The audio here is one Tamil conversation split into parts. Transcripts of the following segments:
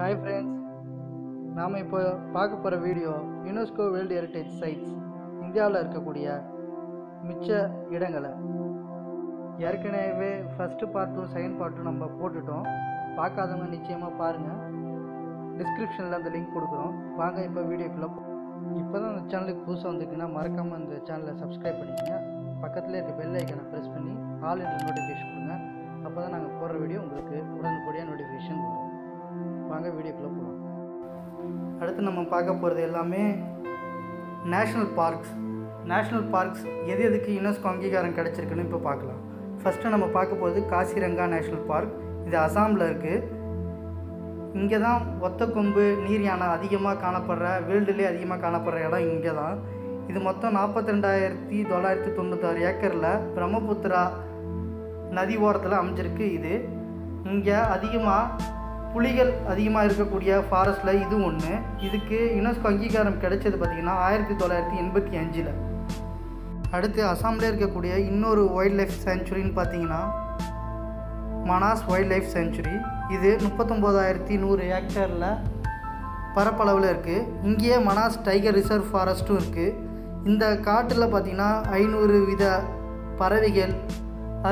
Hi friends, நாம இப்போ பார்க்க போற video UNESCO World Heritage Sites இந்தியாவுல இருக்கக்கூடிய மிச்ச இடங்களை. ஏற்கனவே ஃபர்ஸ்ட் பார்ட்டும் செகண்ட் பார்ட்டும் நம்ம போட்டுட்டோம். பார்க்காதவங்க நிச்சயமா பாருங்க. டிஸ்கிரிப்ஷன்ல அந்த லிங்க் கொடுக்கிறோம். வாங்க இப்போ வீடியோக்குள்ள. இப்போதான் இந்த சேனலுக்கு புதுசா வந்திருக்கீங்கன்னா மறக்காம இந்த சேனலை சப்ஸ்கிரைப் பண்ணிக்கங்க. பக்கத்துல இருக்க பெல் ஐகானை பிரஸ் பண்ணி ஆல் என்ற நோட்டிஃபிகேஷன் கொடுங்க. அப்பதான் நாங்க போற வீடியோ உங்களுக்கு உடனுக்குடியா நோட்டிஃபிகேஷன் வரும். வாங்க வீடியோக்குள்ள போலாம். அடுத்து நம்ம பார்க்க போகிறது எல்லாமே நேஷ்னல் பார்க்ஸ். நேஷ்னல் பார்க்ஸ் எது எதுக்கு யுனெஸ்கோ அங்கீகாரம் கிடச்சிருக்குன்னு இப்போ பார்க்கலாம். ஃபஸ்ட்டு நம்ம பார்க்க போகிறது காசிரங்கா நேஷ்னல் பார்க். இது அசாமில் இருக்குது. இங்கே தான் ஒத்த கொம்பு நீர் யானை அதிகமாக காணப்படுற, வேர்ல்டுலேயே அதிகமாக காணப்படுற இடம் இங்கே தான். இது மொத்தம் 42,996 ஏக்கரில் பிரம்மபுத்திரா நதி ஓரத்தில் அமைஞ்சிருக்கு. இது இங்கே அதிகமாக புலிகள் அதிகமாக இருக்கக்கூடிய ஃபாரஸ்ட்டில் இது ஒன்று. இதுக்கு யுனெஸ்கோ அங்கீகாரம் கிடைச்சது பார்த்திங்கன்னா 1985-ல். அடுத்து அசாமில் இருக்கக்கூடிய இன்னொரு வைல்ட் லைஃப் சேங்சுரின்னு பார்த்திங்கன்னா மனாஸ் வைல்ட் லைஃப் சேங்சுரி. இது 39,100 ஏக்கரில் பரப்பளவில் இருக்குது. இங்கேயே மனாஸ் டைகர் ரிசர்வ் ஃபாரஸ்ட்டும் இருக்குது. இந்த காட்டில் பார்த்திங்கன்னா 500 வித பறவைகள்,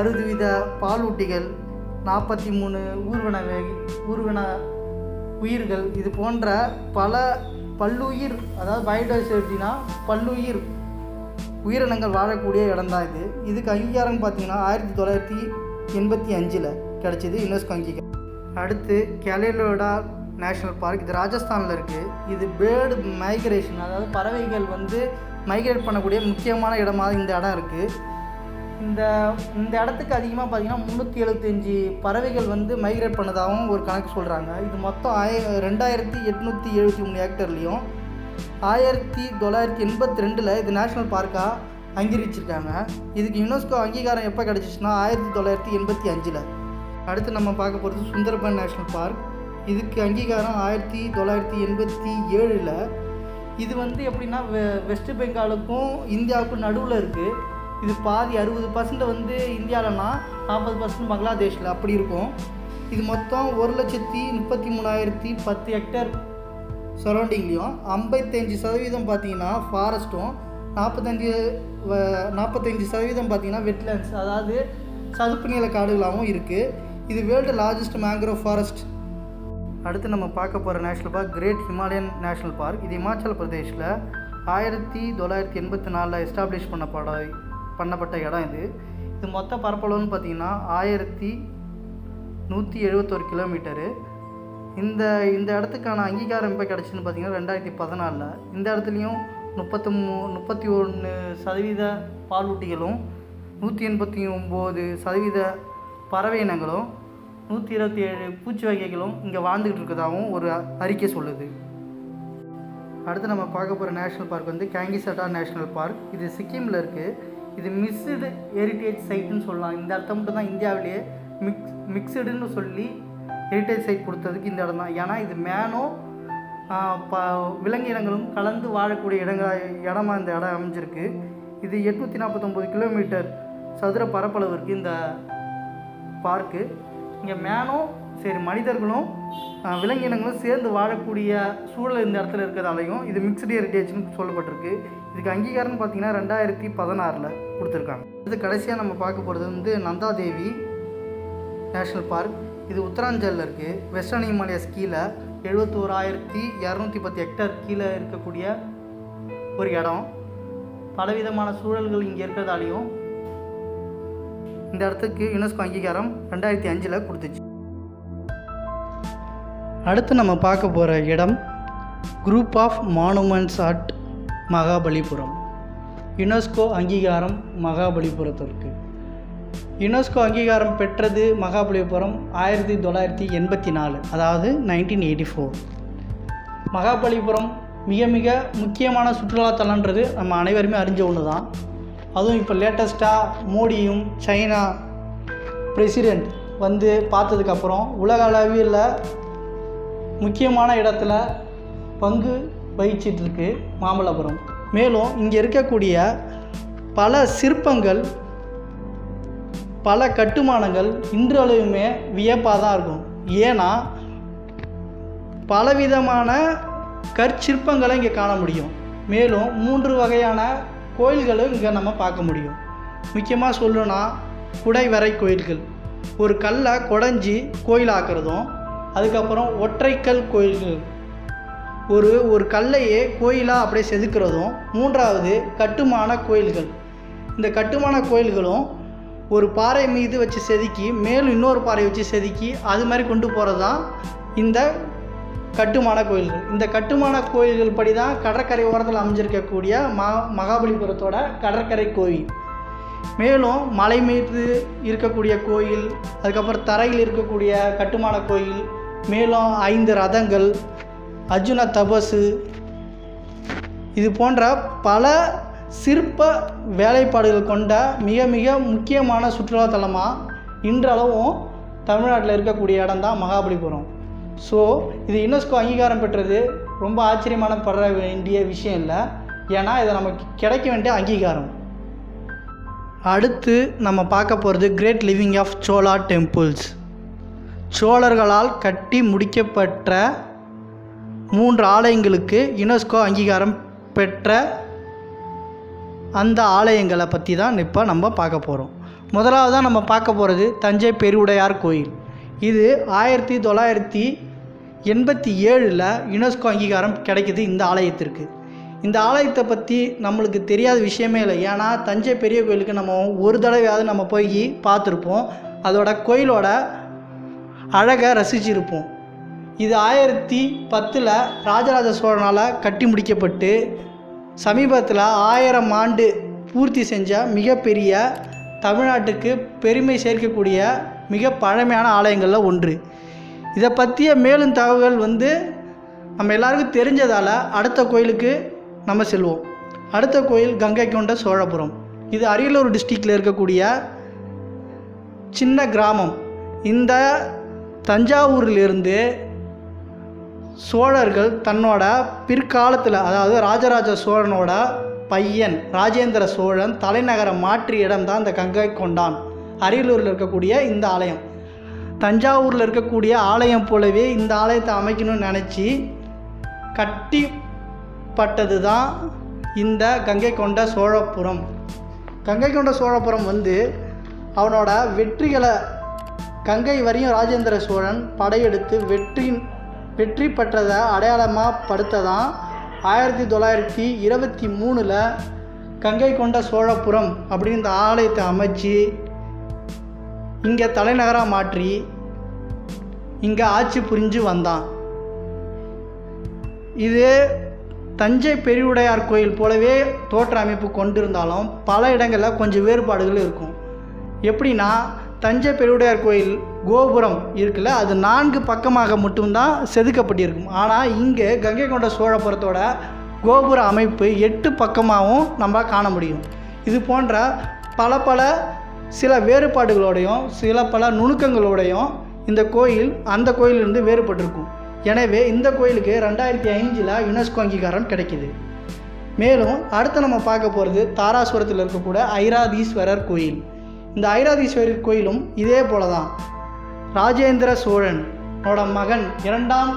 60 வித பாலூட்டிகள், 43 ஊர்வன உயிர்கள், இது போன்ற பல பல்லுயிர், அதாவது பயோடைவர்சிட்டினா பல்லுயிர் உயிரினங்கள் வாழக்கூடிய இடம்தான் இது. இதுக்கு அங்கீகாரம் பார்த்திங்கன்னா 1985-ல் கிடச்சிது யுனெஸ்கோ அங்கீகாரம். அடுத்து கலிலோடா நேஷ்னல் பார்க். இது ராஜஸ்தானில் இருக்குது. இது பேர்டு மைக்ரேஷன், அதாவது பறவைகள் மைக்ரேட் பண்ணக்கூடிய முக்கியமான இடமாக இந்த இடம் இருக்குது. இந்த இடத்துக்கு அதிகமாக பார்த்திங்கன்னா 375 பறவைகள் மைக்ரேட் பண்ணதாகவும் ஒரு கணக்கு சொல்கிறாங்க. இது மொத்தம் 2,873 ஏக்டர்லேயும் 1982-ல் இது நேஷ்னல் பார்க்காக அங்கீகரிச்சிருக்காங்க. இதுக்கு யுனெஸ்கோ அங்கீகாரம் எப்போ கிடச்சிச்சுன்னா 1985-ல். அடுத்து நம்ம பார்க்க போகிறது சுந்தர்பன் நேஷ்னல் பார்க். இதுக்கு அங்கீகாரம் 1987-ல். இது எப்படின்னா வெஸ்ட் பெங்காலுக்கும் இந்தியாவுக்கும் நடுவில் இருக்குது. இது பாதி 60% இந்தியாவிலனா 40% பங்களாதேஷில் அப்படி இருக்கும். இது மொத்தம் 133,010 ஹெக்டேர் சரௌண்டிங்லேயும் 55% பார்த்திங்கன்னா ஃபாரஸ்ட்டும் 45% பார்த்திங்கன்னா வெட்லேண்ட்ஸ், அதாவது சதுப்பு நில காடுகளாகவும் இருக்குது. இது வேர்ல்டு லார்ஜஸ்ட் மேங்க்ரோவ் ஃபாரஸ்ட். அடுத்து நம்ம பார்க்க போகிற national park great Himalayan national park. இது இமாச்சல பிரதேஷில் 1984-ல் எஸ்டாப்ளிஷ் பண்ணப்பட்ட இடம். இது மொத்த பரப்பளவுன்னு பார்த்திங்கன்னா 1,171 கிலோமீட்டரு. இந்த இடத்துக்கான அங்கீகாரம் இப்போ கிடச்சின்னு பார்த்திங்கன்னா 2014-ல். இந்த இடத்துலையும் 31% பாலூட்டிகளும், 189% பறவை இனங்களும், 127 பூச்சி வகைகளும் இங்கே வாழ்ந்துக்கிட்டு இருக்கிறதாகவும் ஒரு அறிக்கை சொல்லுது. அடுத்து நம்ம பார்க்க போகிற national park Khangchendzonga national park. இது சிக்கிமில் இருக்குது. இது மிக்ஸ்டு ஹெரிட்டேஜ் சைட்டுன்னு சொல்லலாம். இந்த இடத்த மட்டும் தான் இந்தியாவிலேயே மிக்ஸ்டுன்னு சொல்லி ஹெரிட்டேஜ் சைட் கொடுத்ததுக்கு இந்த இடம் தான். ஏன்னா இது மேனும் விலங்கினங்களும் கலந்து வாழக்கூடிய இடமா இந்த இடம் அமைஞ்சிருக்கு. இது 849 கிலோமீட்டர் சதுர பரப்பளவு இருக்குது இந்த பார்க்கு. இங்கே மேனும் மனிதர்களும் விலங்கினங்களும் சேர்ந்து வாழக்கூடிய சூழல் இந்த இடத்துல இருக்கிறதாலையும் இது மிக்ஸ்டு ஹெரிட்டேஜ்னு சொல்லப்பட்டிருக்கு. இதுக்கு அங்கீகாரம்னு பார்த்திங்கன்னா 2016-ல் கொடுத்துருக்காங்க. இது கடைசியாக நம்ம பார்க்க போகிறது நந்தா தேவி நேஷ்னல் பார்க். இது உத்தராஞ்சலில் இருக்குது. வெஸ்டர்ன் ஹிமாலயஸ் கீழே 71,210 ஹெக்டேர் கீழே இருக்கக்கூடிய ஒரு இடம். பலவிதமான சூழல்கள் இங்கே இருக்கிறதாலையும் இந்த இடத்துக்கு யுனெஸ்கோ அங்கீகாரம் 2005-ல் கொடுத்துச்சு. அடுத்து நம்ம பார்க்க போகிற இடம் group of monuments at Mahabalipuram. UNESCO அங்கீகாரம் மகாபலிபுரத்திற்கு. யுனெஸ்கோ அங்கீகாரம் பெற்றது மகாபலிபுரம் 1984, அதாவது 1984. மகாபலிபுரம் மிக மிக முக்கியமான சுற்றுலாத்தலன்றது நம்ம அனைவருமே அறிஞ்ச ஒன்று தான். அதுவும் இப்போ லேட்டஸ்ட்டாக மோடியும் சைனா பிரசிடெண்ட் பார்த்ததுக்கப்புறம் உலக அளவில் முக்கியமான இடத்துல பங்கு வகிச்சிட்ருக்கு மாமல்லபுரம். மேலும் இங்கே இருக்கக்கூடிய பல சிற்பங்கள், பல கட்டுமானங்கள் இன்றளவுமே வியப்பாக தான் இருக்கும். ஏன்னா பலவிதமான கற்சிற்பங்களை இங்கே காண முடியும். மேலும் மூன்று வகையான கோயில்களும் இங்கே நம்ம பார்க்க முடியும். முக்கியமாக சொல்லணும்னா குடைவரை கோயில்கள், ஒரு கல்லை குடைஞ்சி கோயிலாக்குறதும், அதுக்கப்புறம் ஒற்றைக்கல் கோயில்கள், ஒரு கல்லையே கோயிலாக அப்படியே செதுக்கிறதும், மூன்றாவது கட்டுமான கோயில்கள். இந்த கட்டுமான கோயில்களும் ஒரு பாறை மீது வச்சு செதுக்கி மேலும் இன்னொரு பாறை வச்சு செதுக்கி அது மாதிரி கொண்டு போகிறது தான் இந்த கட்டுமான கோயில்கள். இந்த கட்டுமான கோயில்கள் படி தான் கடற்கரை ஓரத்தில் அமைஞ்சிருக்கக்கூடிய மகாபலிபுரத்தோட கடற்கரை கோயில். மேலும் மலை மீது இருக்கக்கூடிய கோயில், அதுக்கப்புறம் தரையில் இருக்கக்கூடிய கட்டுமான கோயில், மேலும் 5 ரதங்கள், அர்ஜுன தபசு, இது போன்ற பல சிற்ப வேலைப்பாடுகள் கொண்ட மிக மிக முக்கியமான சுற்றுலாத்தலமாக இன்றளவும் தமிழ்நாட்டில் இருக்கக்கூடிய இடம்தான் மகாபலிபுரம். ஸோ இது யுனெஸ்கோ அங்கீகாரம் பெற்றது ரொம்ப ஆச்சரியமான பட வேண்டிய விஷயம் இல்லை, ஏன்னா இதை நமக்கு கிடைக்க வேண்டிய அங்கீகாரம். அடுத்து நம்ம பார்க்க போகிறது great living of Chola temples. சோழர்களால் கட்டி முடிக்கப்பட்ட 3 ஆலயங்களுக்கு யுனெஸ்கோ அங்கீகாரம் பெற்ற அந்த ஆலயங்களை பற்றி தான் இப்போ நம்ம பார்க்க போகிறோம். முதலாவதாக நம்ம பார்க்க போகிறது தஞ்சை பெருவுடையார் கோயில். இது 1987 யுனெஸ்கோ அங்கீகாரம் கிடைக்கிது இந்த ஆலயத்திற்கு. இந்த ஆலயத்தை பற்றி நம்மளுக்கு தெரியாத விஷயமே இல்லை, ஏன்னா தஞ்சை பெரிய கோயிலுக்கு நம்ம ஒரு தடவையாவது நம்ம போய் பார்த்துருப்போம், அதோட கோயிலோட அழகை ரசிச்சிருப்போம். இது 1010 ராஜராஜ சோழனால் கட்டி முடிக்கப்பட்டு சமீபத்தில் 1000 ஆண்டு பூர்த்தி செஞ்ச மிகப்பெரிய தமிழ்நாட்டுக்கு பெருமை சேர்க்கக்கூடிய மிக பழமையான ஆலயங்களில் ஒன்று. இதை பற்றிய மேலும் தகவல் நம்ம எல்லாருக்கும் தெரிஞ்சதால் அடுத்த கோயிலுக்கு நம்ம செல்வோம். அடுத்த கோயில் கங்கைக்கொண்ட சோழபுரம். இது அரியலூர் டிஸ்ட்ரிக்டில் இருக்கக்கூடிய சின்ன கிராமம். இந்த தஞ்சாவூரிலிருந்து சோழர்கள் தன்னோட பிற்காலத்தில், அதாவது ராஜராஜ சோழனோட பையன் ராஜேந்திர சோழன் தலைநகரம் மாற்றிய இடம்தான் இந்த கங்கை கொண்டான். அரியலூரில் இருக்கக்கூடிய இந்த ஆலயம் தஞ்சாவூரில் இருக்கக்கூடிய ஆலயம் போலவே இந்த ஆலயத்தை அமைக்கணும்னு நினச்சி கட்டிப்பட்டது தான் இந்த கங்கைகொண்ட சோழபுரம். கங்கைகொண்ட சோழபுரம் அவனோட வெற்றிகளை கங்கை வரையும் ராஜேந்திர சோழன் படையெடுத்து வெற்றி பெற்றதை அடையாளமாக படுத்ததான் 1923 கங்கைகொண்ட சோழபுரம் அப்படின்ற ஆலயத்தை அமைச்சு இங்கே தலைநகராக மாற்றி இங்கே ஆட்சி புரிஞ்சு வந்தான். இது தஞ்சை பெருவுடையார் கோயில் போலவே தோற்ற அமைப்பு கொண்டிருந்தாலும் பல இடங்களில் கொஞ்சம் வேறுபாடுகள் இருக்கும். எப்படின்னா தஞ்சை பெருவுடையார் கோயில் கோபுரம் இருக்குல்ல, அது 4 பக்கமாக மட்டும்தான் செதுக்கப்பட்டிருக்கும். ஆனால் இங்கே கங்கைகொண்ட சோழபுரத்தோட கோபுர அமைப்பு 8 பக்கமாகவும் நம்ம காண முடியும். இது போன்ற சில வேறுபாடுகளோடையும் பல நுணுக்கங்களோடையும் இந்த கோயில் அந்த கோயிலிருந்து வேறுபட்டிருக்கும். எனவே இந்த கோயிலுக்கு 2005 யுனெஸ்கோ அங்கீகாரம் கிடைக்கிது. மேலும் அடுத்து நம்ம பார்க்க போகிறது தாராசுரத்தில் இருக்கக்கூடிய ஐராதீஸ்வரர் கோயில். இந்த ஐராதீஸ்வரர் கோயிலும் இதே போல தான் ராஜேந்திர சோழனோட மகன் 2ஆம்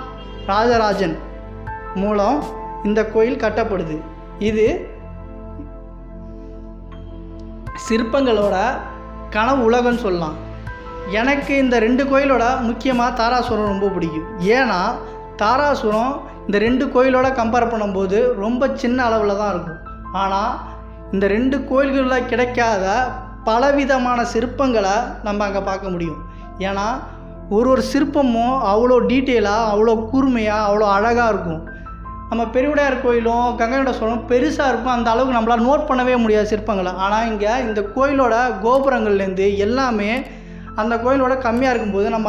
ராஜராஜன் மூலம் இந்த கோயில் கட்டப்படுது. இது சிற்பங்களோட கனவு உலகம்னு சொல்லலாம். எனக்கு இந்த 2 கோயிலோட முக்கியமாக தாராசுரம் ரொம்ப பிடிக்கும், ஏன்னா தாராசுரம் இந்த 2 கோயிலோட கம்பேர் பண்ணும்போது ரொம்ப சின்ன அளவில் தான் இருக்கும். ஆனால் இந்த 2 கோயில்களில் கிடைக்காத பலவிதமான சிற்பங்களை நம்ம அங்கே பார்க்க முடியும், ஏன்னா ஒரு சிற்பமும் அவ்வளோ டீட்டெயிலாக, அவ்வளோ கூர்மையாக, அவ்வளோ அழகாக இருக்கும். நம்ம பெருவுடையார் கோயிலும் கங்கையோட சோழம் பெருசாக இருக்கும், அந்த அளவுக்கு நம்மளால் நோட் பண்ணவே முடியாது சிற்பங்களை. ஆனால் இங்கே இந்த கோயிலோட கோபுரங்கள்லேருந்து எல்லாமே அந்த கோயிலோட கம்மியாக இருக்கும்போது நம்ம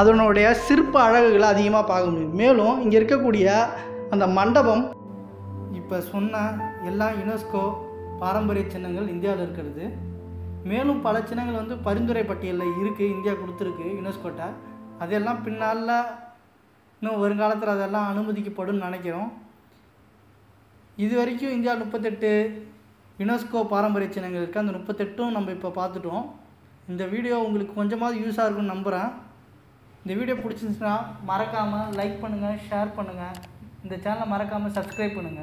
அதனுடைய சிற்ப அழகுகளை அதிகமாக பார்க்க முடியும். மேலும் இங்கே இருக்கக்கூடிய அந்த மண்டபம், இப்போ சொன்ன எல்லா யுனெஸ்கோ பாரம்பரிய சின்னங்கள் இந்தியாவில் இருக்கிறது. மேலும் பல சின்னங்கள் பரிந்துரை பட்டியலில் இருக்குது, இந்தியா கொடுத்துருக்கு யுனெஸ்கோட்ட. அதெல்லாம் பின்னால் இன்னும் வருங்காலத்தில் அதெல்லாம் அனுமதிக்கப்படும் நினைக்கிறோம். இது வரைக்கும் இந்தியாவில் 38 யுனெஸ்கோ பாரம்பரிய சின்னங்கள் இருக்குது. அந்த 38ம் நம்ம இப்போ பார்த்துட்டோம். இந்த வீடியோ உங்களுக்கு கொஞ்சமாவது யூஸாக இருக்கும்னு நம்புகிறேன். இந்த வீடியோ பிடிச்சிருந்தா மறக்காம லைக் பண்ணுங்க, ஷேர் பண்ணுங்க. இந்த சேனலை மறக்காம subscribe பண்ணுங்க.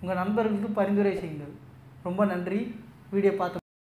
உங்க நண்பர்களுக்கு பரிந்துரை செய்யுங்கள். ரொம்ப நன்றி. வீடியோ பார்த்த